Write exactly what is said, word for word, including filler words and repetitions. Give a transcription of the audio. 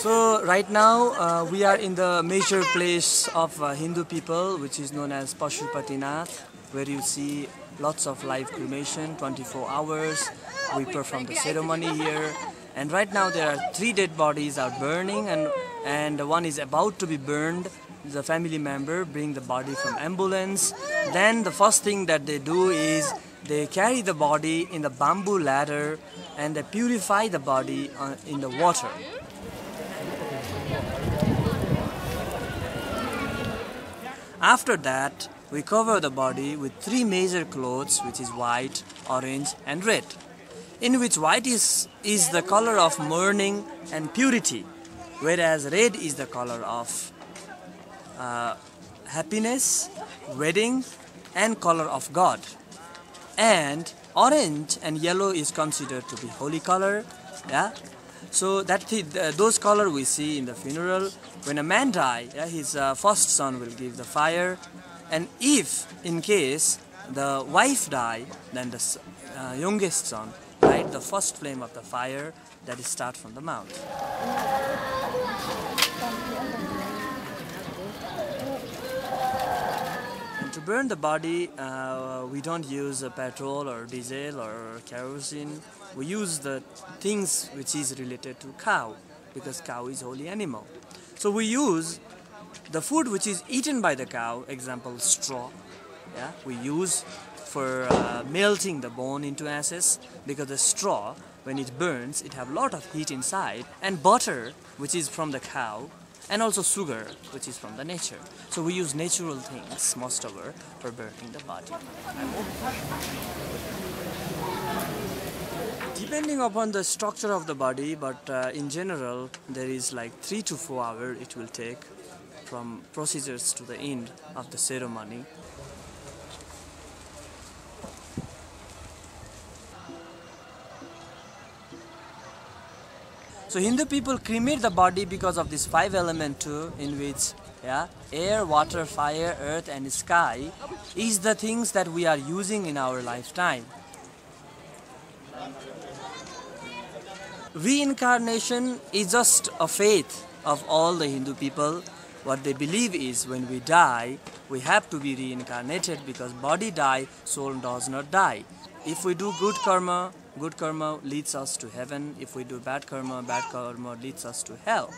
So right now uh, we are in the major place of uh, Hindu people, which is known as Pashupatinath, where you see lots of live cremation, twenty-four hours. We perform the ceremony here, and right now there are three dead bodies are burning, and and one is about to be burned. The family member bring the body from ambulance. Then the first thing that they do is they carry the body in the bamboo ladder and they purify the body on, in the water. After that, we cover the body with three major clothes, which is white, orange and red, in which white is, is the color of mourning and purity, whereas red is the color of uh, happiness, wedding and color of God. And orange and yellow is considered to be holy color. Yeah, so that th uh, those color we see in the funeral. When a man die, yeah, his uh, first son will give the fire, and if in case the wife die, then the uh, youngest son light the first flame of the fire that is start from the mouth. To burn the body, uh, we don't use uh, petrol or diesel or kerosene. We use the things which is related to cow, because cow is holy animal. So we use the food which is eaten by the cow, example straw. Yeah, we use for uh, melting the bone into ashes, because the straw, when it burns, it have a lot of heat inside, and butter, which is from the cow, and also sugar, which is from the nature. So we use natural things most over for burning the body. Depending upon the structure of the body, but uh, in general there is like three to four hours it will take from procedures to the end of the ceremony. So Hindu people cremate the body because of this five element too, in which yeah, air, water, fire, earth and sky is the things that we are using in our lifetime. Reincarnation is just a faith of all the Hindu people. What they believe is when we die, we have to be reincarnated, because body die, soul does not die. If we do good karma, good karma leads us to heaven. If we do bad karma, bad karma leads us to hell.